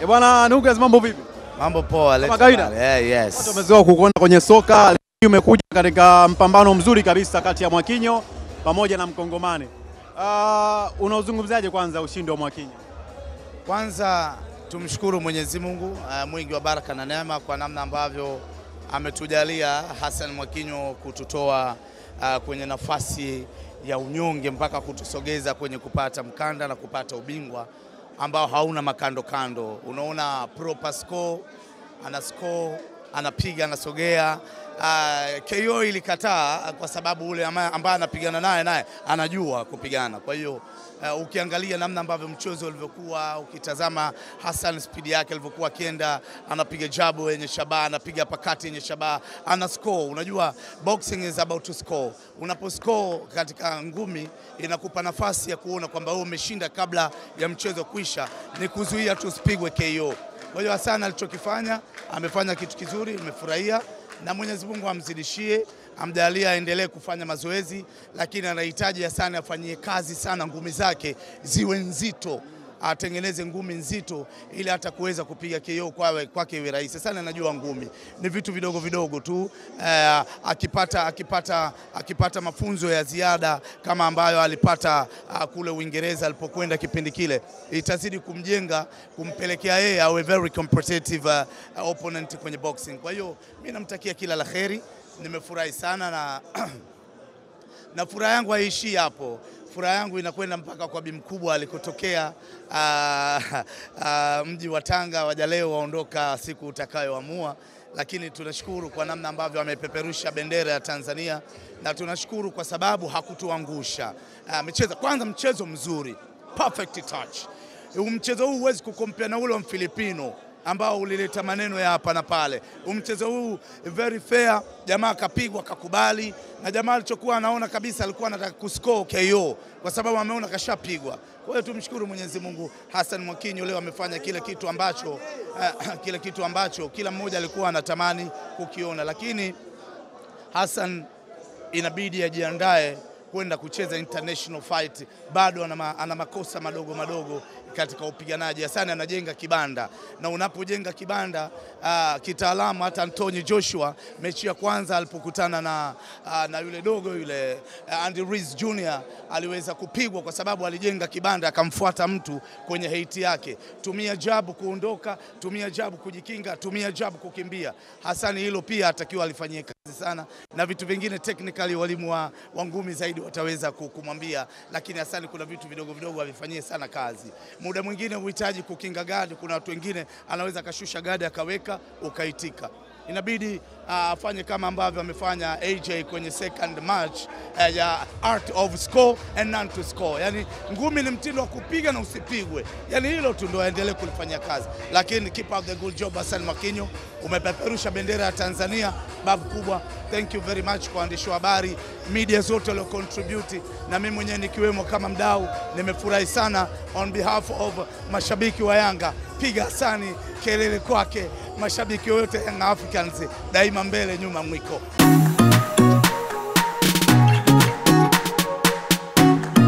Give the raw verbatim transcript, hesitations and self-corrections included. E bwana Nugaz, mambo vipi? Mambo poa, let's go. Yeah, yes. Watu wamezoea kukuona kwenye soka, umekuja katika mpambano mzuri kabisa kati ya Mwakinyo pamoja na Mkongomane. Uh, unauzungumzaje kwanza ushindi wa Mwakinyo? Kwanza tumshukuru Mwenyezi Mungu, uh, mwingi wa baraka na neema kwa namna ambavyo ametujalia Hassan Mwakinyo kututoa uh, kwenye nafasi ya unyonge mpaka kutusogeza kwenye kupata mkanda na kupata ubingwa ambao hauna makando kando. Unaona proper score, ana score, anapiga, anasogea. Uh, K O ilikataa kwa sababu ule ambaye anapigana naye naye anajua kupigana. Kwa hiyo uh, ukiangalia namna ambavyo mchezo ulivyokuwa, ukitazama Hassan speed yake alivyokuwa akienda, anapiga jabu yenye shabaha, anapiga pakati yenye shabaha, ana score. Unajua boxing is about to score. Unaposcore katika ngumi inakupa nafasi ya kuona kwamba wewe umeshinda kabla ya mchezo kuisha, ni kuzuia tusipigwe K O. Kwa hiyo Hassan alichokifanya, amefanya kitu kizuri, nimefurahia. Na Mwenyezi Mungu amzidishie, amjalie aendelee kufanya mazoezi, lakini anahitaji Hassan afanyie kazi sana, ngumi zake ziwe nzito, atengeneze ngumi nzito ili hata kuweza kupiga K O kwawe kwake iwe rahisi. Sana anajua ngumi ni vitu vidogo vidogo tu, eh, akipata akipata akipata mafunzo ya ziada kama ambayo alipata uh, kule Uingereza alipokwenda kipindi kile, itazidi kumjenga, kumpelekea yeye awe very competitive uh, opponent kwenye boxing. Kwa hiyo mimi namtakia kila laheri, nimefurahi sana na na furaha yangu haishi hapo. Furaha yangu inakwenda mpaka kwa bibi mkubwa alikotokea, uh, uh, mji wa Tanga. Waja leo waondoka siku utakayoamua, lakini tunashukuru kwa namna ambavyo amepeperusha bendera ya Tanzania, na tunashukuru kwa sababu hakutuangusha. Uh, mchezo kwanza, mchezo mzuri, perfect touch. Mchezo huu huwezi kukompea na ule wa Filipino ambao ulileta maneno ya hapa na pale. Mchezo huu very fair, jamaa akapigwa akakubali, na jamaa alichokuwa anaona kabisa alikuwa anataka kuscore K O kwa sababu ameona kashapigwa. Kwa hiyo tumshukuru Mwenyezi Mungu, Hassan Mwakinyo leo amefanya kile kitu ambacho uh, kile kitu ambacho kila mmoja alikuwa anatamani kukiona, lakini Hassan inabidi ajiandae kwenda kucheza international fight. Bado ana, ana makosa madogo madogo katika upiganaji. Hassan anajenga kibanda, na unapojenga kibanda uh, kitaalamu, hata Anthony Joshua mechi ya kwanza alipokutana na uh, na yule dogo yule uh, Andy Ruiz Junior aliweza kupigwa kwa sababu alijenga kibanda, akamfuata mtu kwenye heiti yake. Tumia jabu kuondoka, tumia jabu kujikinga, tumia jabu kukimbia. Hassan hilo pia atakiwa alifanyia kazi sana, na vitu vingine technically walimu wa ngumi zaidi wataweza kumwambia, lakini Hassan kuna vitu vidogo vidogo avifanyie sana kazi. Muda mwingine uhitaji kukinga guard, kuna watu wengine anaweza kashusha guard akaweka ukaitika. Inabidi afanye uh, kama ambavyo amefanya A J kwenye second match uh, ya Art of Score and None to Score. Yani ngumi ni mtindo wa kupiga na usipigwe. Yani hilo tu ndio aendelee kulifanyia kazi. Lakini keep up the good job Hassan Mwakinyo, umepeperusha bendera ya Tanzania, babu kubwa. Thank you very much kwa waandishi wa habari, media zote walio contribute, na mimi mwenyewe nikiwemo kama mdau, nimefurahi sana. On behalf of mashabiki wa Yanga, piga Hassan kelele kwake. Mashabiki wote Young Africans, daima mbele, nyuma mwiko.